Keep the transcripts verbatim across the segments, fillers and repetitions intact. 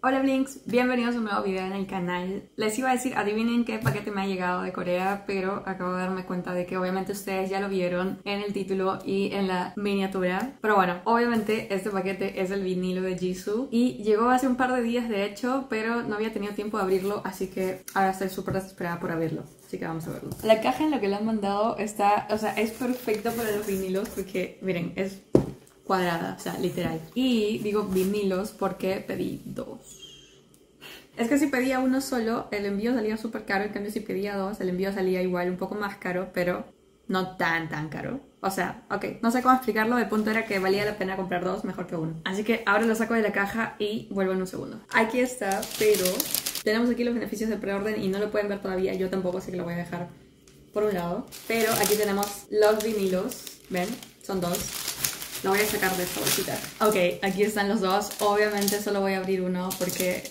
Hola Blinks, bienvenidos a un nuevo video en el canal. Les iba a decir, adivinen qué paquete me ha llegado de Corea, pero acabo de darme cuenta de que obviamente ustedes ya lo vieron en el título y en la miniatura. Pero bueno, obviamente este paquete es el vinilo de Jisoo y llegó hace un par de días de hecho, pero no había tenido tiempo de abrirlo, así que ahora estoy súper desesperada por abrirlo. Así que vamos a verlo. La caja en la que le han mandado está, o sea, es perfecta para los vinilos porque, miren, es cuadrada, o sea, literal. Y digo vinilos porque pedí dos. Es que si pedía uno solo, el envío salía súper caro. En cambio, si pedía dos, el envío salía igual, un poco más caro, pero no tan, tan caro. O sea, ok, no sé cómo explicarlo. El punto era que valía la pena comprar dos mejor que uno. Así que ahora lo saco de la caja y vuelvo en un segundo. Aquí está, pero tenemos aquí los beneficios de preorden y no lo pueden ver todavía. Yo tampoco, así que lo voy a dejar por un lado. Pero aquí tenemos los vinilos. ¿Ven? Son dos. Lo voy a sacar de esta bolsita. Ok, aquí están los dos. Obviamente solo voy a abrir uno porque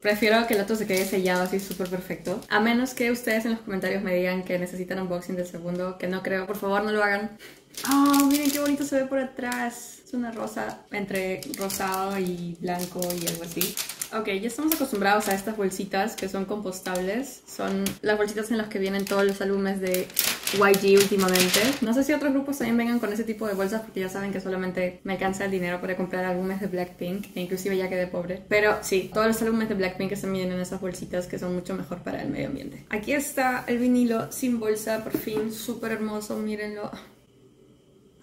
prefiero que el otro se quede sellado así súper perfecto. A menos que ustedes en los comentarios me digan que necesitan unboxing del segundo, que no creo. Por favor, no lo hagan. ¡Oh, miren qué bonito se ve por atrás! Es una rosa entre rosado y blanco y algo así. Ok, ya estamos acostumbrados a estas bolsitas que son compostables. Son las bolsitas en las que vienen todos los álbumes de Y G últimamente. No sé si otros grupos también vengan con ese tipo de bolsas porque ya saben que solamente me alcanza el dinero para comprar álbumes de Blackpink e inclusive ya quedé pobre. Pero sí, todos los álbumes de Blackpink que se miden en esas bolsitas que son mucho mejor para el medio ambiente. Aquí está el vinilo sin bolsa, por fin, súper hermoso, mírenlo.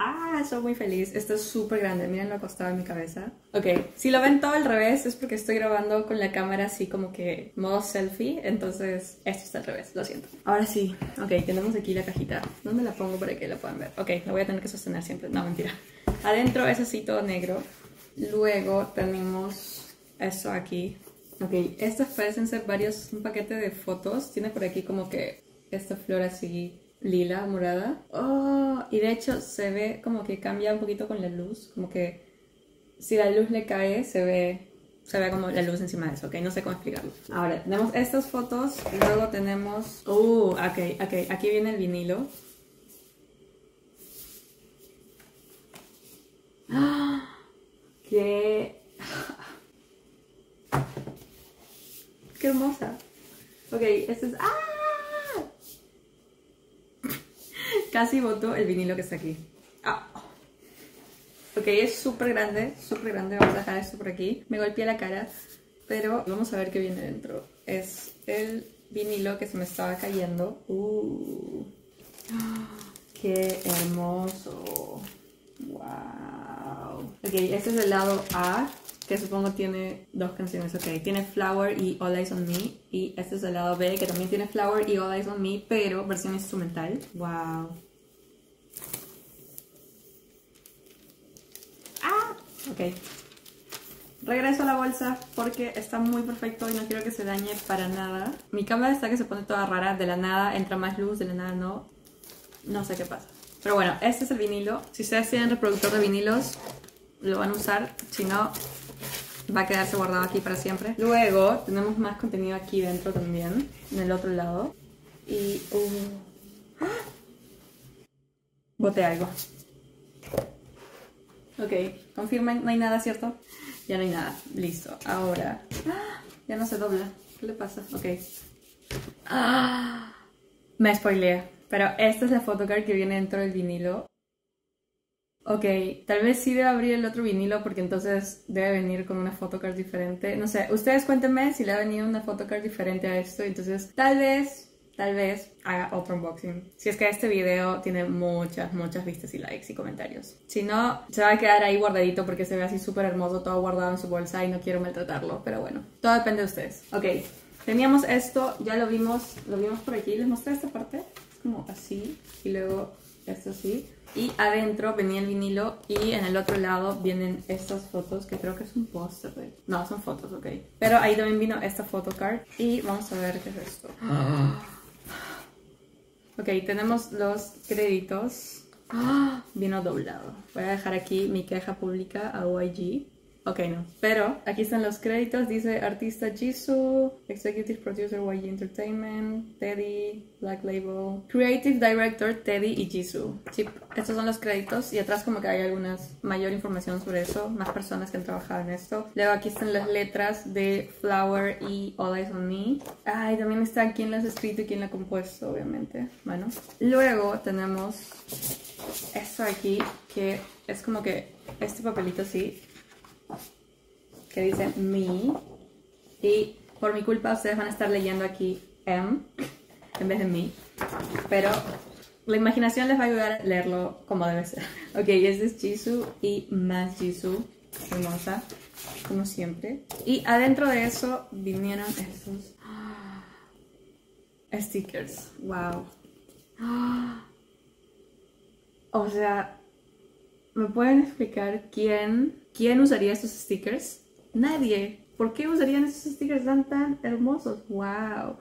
Ah, soy muy feliz. Esto es súper grande. Miren lo acostado en mi cabeza. Ok, si lo ven todo al revés es porque estoy grabando con la cámara así como que modo selfie. Entonces esto está al revés, lo siento. Ahora sí, ok, tenemos aquí la cajita. ¿Dónde la pongo para que la puedan ver? Ok, la voy a tener que sostener siempre. No, mentira. Adentro es así todo negro. Luego tenemos esto aquí. Ok, estos parecen ser varios, un paquete de fotos. Tiene por aquí como que esta flor así lila, morada. Oh, y de hecho se ve como que cambia un poquito con la luz. Como que si la luz le cae, se ve, se ve como la luz encima de eso, ¿ok? No sé cómo explicarlo. Ahora, tenemos estas fotos. Luego tenemos... Uh, ok, ok. Aquí viene el vinilo. ¡Ah! ¡Qué... ¡Qué hermosa! Ok, este es... ¡Ah! Casi boto el vinilo que está aquí. Ah. Ok, es súper grande, súper grande. Vamos a dejar esto por aquí. Me golpeé la cara, pero vamos a ver qué viene dentro. Es el vinilo que se me estaba cayendo. Uh. ¡Qué hermoso! ¡Wow! Ok, este es el lado A, que supongo tiene dos canciones, ok. Tiene Flower y All Eyes on Me. Y este es el lado B, que también tiene Flower y All Eyes on Me, pero versión instrumental. ¡Wow! ¡Ah! Ok. Regreso a la bolsa porque está muy perfecto y no quiero que se dañe para nada. Mi cámara está que se pone toda rara. De la nada entra más luz, de la nada no. No sé qué pasa. Pero bueno, este es el vinilo. Si ustedes tienen reproductor de vinilos, lo van a usar. Si no, va a quedarse guardado aquí para siempre. Luego tenemos más contenido aquí dentro también, en el otro lado. Y... Uh, ¡ah! Boté algo. Ok, confirmen, no hay nada, ¿cierto? Ya no hay nada, listo. Ahora... ¡ah! Ya no se dobla, ¿qué le pasa? Ok. ¡Ah! Me spoileé, pero esta es la photocard que viene dentro del vinilo. Ok, tal vez sí debe abrir el otro vinilo porque entonces debe venir con una photocard diferente. No sé, ustedes cuéntenme si le ha venido una photocard diferente a esto. Entonces tal vez, tal vez haga otro unboxing. Si es que este video tiene muchas, muchas vistas y likes y comentarios. Si no, se va a quedar ahí guardadito porque se ve así súper hermoso, todo guardado en su bolsa y no quiero maltratarlo. Pero bueno, todo depende de ustedes. Ok, teníamos esto, ya lo vimos, lo vimos por aquí. Les mostré esta parte, es como así y luego esto así. Y adentro venía el vinilo y en el otro lado vienen estas fotos que creo que es un póster. No, son fotos, ok. Pero ahí también vino esta photocard y vamos a ver qué es esto. Ah. Ok, tenemos los créditos. Ah, vino doblado. Voy a dejar aquí mi queja pública a Y G. Ok, no. Pero aquí están los créditos. Dice artista Jisoo, executive producer Y G Entertainment, Teddy, Black Label, creative director Teddy y Jisoo. Sí, estos son los créditos. Y atrás como que hay algunas mayor información sobre eso, más personas que han trabajado en esto. Luego aquí están las letras de Flower y All Eyes on Me. Ah, y también está quién las ha escrito y quién la ha compuesto, obviamente. Bueno. Luego tenemos esto aquí, que es como que este papelito así, que dice ME, y por mi culpa ustedes van a estar leyendo aquí M en vez de ME, pero la imaginación les va a ayudar a leerlo como debe ser. Ok, este es Jisoo y más Jisoo, hermosa, como siempre. Y adentro de eso vinieron estos stickers, wow. O sea, ¿me pueden explicar quién, quién usaría estos stickers? Nadie. ¿Por qué usarían esos stickers tan tan hermosos? ¡Wow!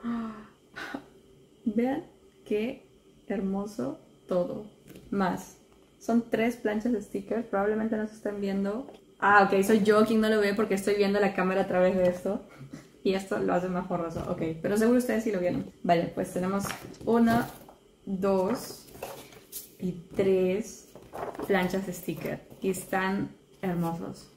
Vean qué hermoso todo. Más. Son tres planchas de stickers. Probablemente no se estén viendo. Ah, ok. Soy yo quien no lo ve porque estoy viendo la cámara a través de esto. Y esto lo hace más borroso. Ok. Pero seguro ustedes sí lo vieron. Vale, pues tenemos una, dos y tres planchas de sticker. Y están hermosos.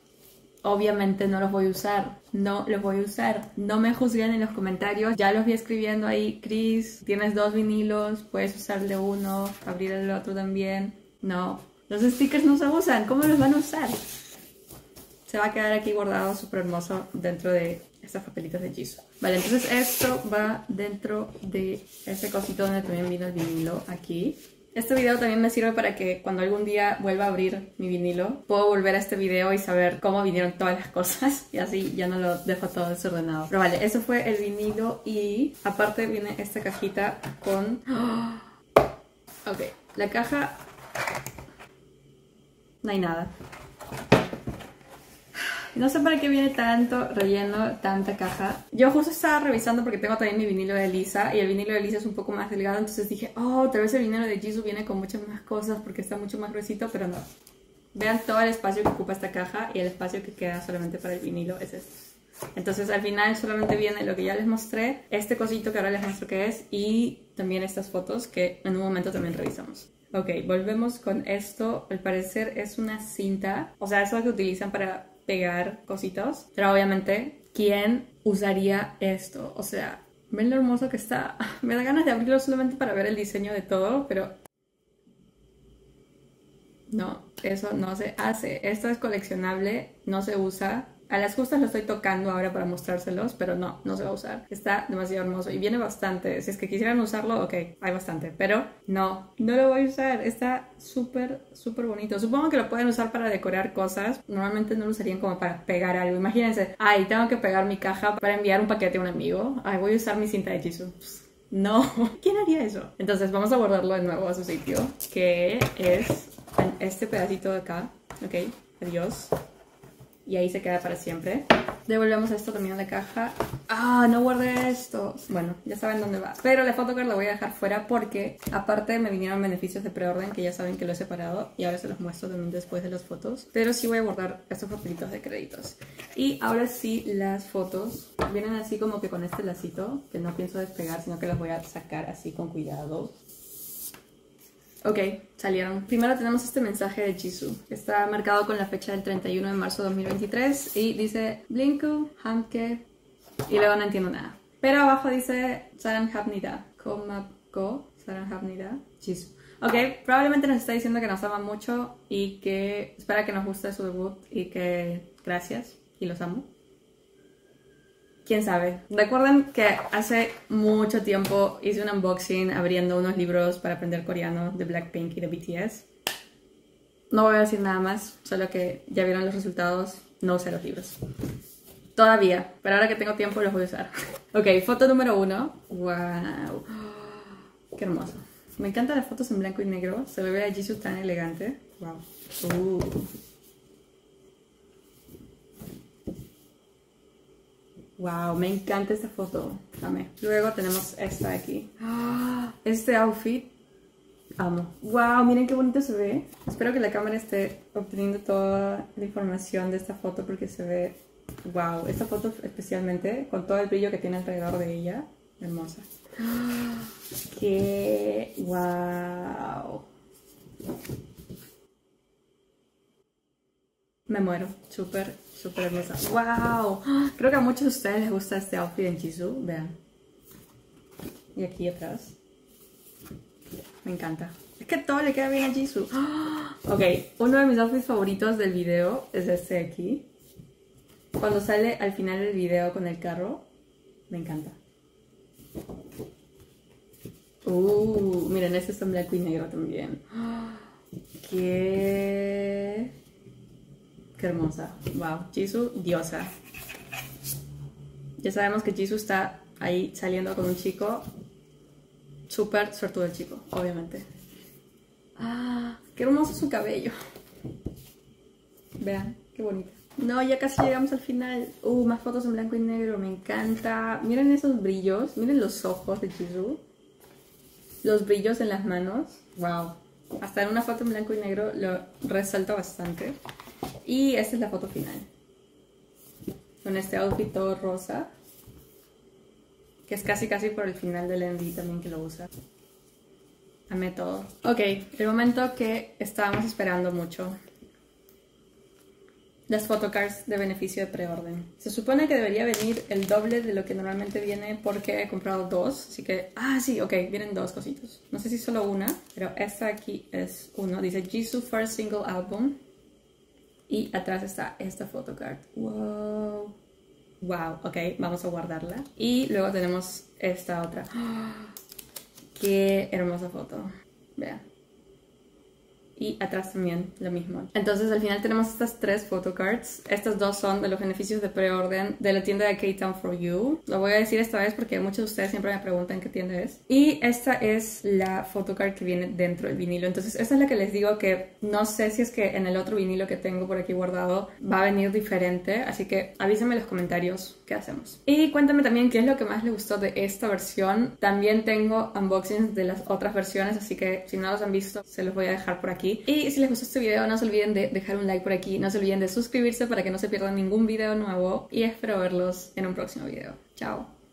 Obviamente no los voy a usar, no los voy a usar. No me juzguen en los comentarios, ya los vi escribiendo ahí. Cris, tienes dos vinilos, puedes usarle uno, abrir el otro también. No, los stickers no se usan, ¿cómo los van a usar? Se va a quedar aquí guardado súper hermoso dentro de estas papelitas de Jisoo. Vale, entonces esto va dentro de ese cosito donde también vino el vinilo aquí. Este video también me sirve para que cuando algún día vuelva a abrir mi vinilo, puedo volver a este video y saber cómo vinieron todas las cosas. Y así ya no lo dejo todo desordenado. Pero vale, eso fue el vinilo y aparte viene esta cajita con... Ok, la caja... No hay nada. No sé para qué viene tanto relleno, tanta caja. Yo justo estaba revisando porque tengo también mi vinilo de Lisa. Y el vinilo de Lisa es un poco más delgado. Entonces dije, oh, tal vez el vinilo de Jisoo viene con muchas más cosas porque está mucho más gruesito, pero no. Vean todo el espacio que ocupa esta caja. Y el espacio que queda solamente para el vinilo es este. Entonces al final solamente viene lo que ya les mostré, este cosito que ahora les muestro qué es, y también estas fotos que en un momento también revisamos. Ok, volvemos con esto. Al parecer es una cinta. O sea, eso que utilizan para pegar cositos, pero obviamente ¿quién usaría esto? O sea, ven lo hermoso que está. Me da ganas de abrirlo solamente para ver el diseño de todo, pero no, eso no se hace. Esto es coleccionable, no se usa. A las justas lo estoy tocando ahora para mostrárselos, pero no, no se va a usar. Está demasiado hermoso y viene bastante. Si es que quisieran usarlo, ok, hay bastante, pero no, no lo voy a usar. Está súper, súper bonito. Supongo que lo pueden usar para decorar cosas. Normalmente no lo usarían como para pegar algo. Imagínense, ay, tengo que pegar mi caja para enviar un paquete a un amigo. Ay, voy a usar mi cinta de Jisoo. No, ¿quién haría eso? Entonces vamos a guardarlo de nuevo a su sitio, que es en este pedacito de acá. Ok, adiós. Y ahí se queda para siempre. Devolvemos esto también a la caja. ¡Ah! No guardé esto. Bueno, ya saben dónde va. Pero la photocard la voy a dejar fuera porque aparte me vinieron beneficios de preorden, que ya saben que lo he separado. Y ahora se los muestro también después de las fotos. Pero sí voy a guardar estos papelitos de créditos. Y ahora sí, las fotos vienen así como que con este lacito, que no pienso despegar, sino que las voy a sacar así con cuidado. Ok, salieron. Primero tenemos este mensaje de Jisoo. Está marcado con la fecha del treinta y uno de marzo de dos mil veintitrés y dice Blinku, Hamke, y luego no entiendo nada. Pero abajo dice Saranhabnida, Komapko, Saranhabnida, Jisoo. Ok, probablemente nos está diciendo que nos ama mucho y que espera que nos guste su debut y que gracias y los amo. ¿Quién sabe? Recuerden que hace mucho tiempo hice un unboxing abriendo unos libros para aprender coreano de Blackpink y de B T S. No voy a decir nada más, solo que ya vieron los resultados, no usé los libros. Todavía, pero ahora que tengo tiempo los voy a usar. Ok, foto número uno. ¡Wow! ¡Qué hermoso! Me encantan las fotos en blanco y negro, se ve a Jisoo tan elegante. ¡Wow! Uh. Wow, me encanta esta foto. Amé. Luego tenemos esta de aquí. ¡Ah! Este outfit Amo. Wow, miren qué bonito se ve. Espero que la cámara esté obteniendo toda la información de esta foto porque se ve... Wow, esta foto especialmente, con todo el brillo que tiene alrededor de ella. Hermosa. ¡Qué wow! Me muero. Súper, súper hermosa. ¡Wow! Creo que a muchos de ustedes les gusta este outfit en Jisoo. Vean. Y aquí atrás. Me encanta. Es que todo le queda bien a Jisoo. Ok, uno de mis outfits favoritos del video es este de aquí. Cuando sale al final del video con el carro, me encanta. Uh, miren, este es en blanco y negro también. ¡Qué, qué hermosa! ¡Wow! Jisoo, diosa. Ya sabemos que Jisoo está ahí saliendo con un chico. Súper suertudo el chico, obviamente. ¡Ah! ¡Qué hermoso su cabello! Vean, qué bonito. No, ya casi llegamos al final. Uh, más fotos en blanco y negro, me encanta. Miren esos brillos, miren los ojos de Jisoo. Los brillos en las manos, wow. Hasta en una foto en blanco y negro lo resalta bastante. Y esta es la foto final. Con este outfit todo rosa. Que es casi casi por el final del M V también que lo usa. Amé todo. Ok, el momento que estábamos esperando mucho. Las photocards de beneficio de preorden. Se supone que debería venir el doble de lo que normalmente viene porque he comprado dos. Así que, ah sí, ok, vienen dos cositos. No sé si solo una, pero esta aquí es uno. Dice Jisoo First Single Album. Y atrás está esta photocard. Wow. Wow, ok, vamos a guardarla. Y luego tenemos esta otra. ¡Oh! Qué hermosa foto. Vean. Y atrás también lo mismo. Entonces al final tenemos estas tres photocards. Estas dos son de los beneficios de preorden de la tienda de K-Town for You. Lo voy a decir esta vez porque muchos de ustedes siempre me preguntan qué tienda es. Y esta es la photocard que viene dentro del vinilo. Entonces esta es la que les digo que no sé si es que en el otro vinilo que tengo por aquí guardado va a venir diferente. Así que avísenme en los comentarios qué hacemos. Y cuéntame también qué es lo que más les gustó de esta versión. También tengo unboxings de las otras versiones. Así que si no los han visto se los voy a dejar por aquí. Y si les gustó este video no se olviden de dejar un like por aquí, no se olviden de suscribirse para que no se pierdan ningún video nuevo y espero verlos en un próximo video. Chao.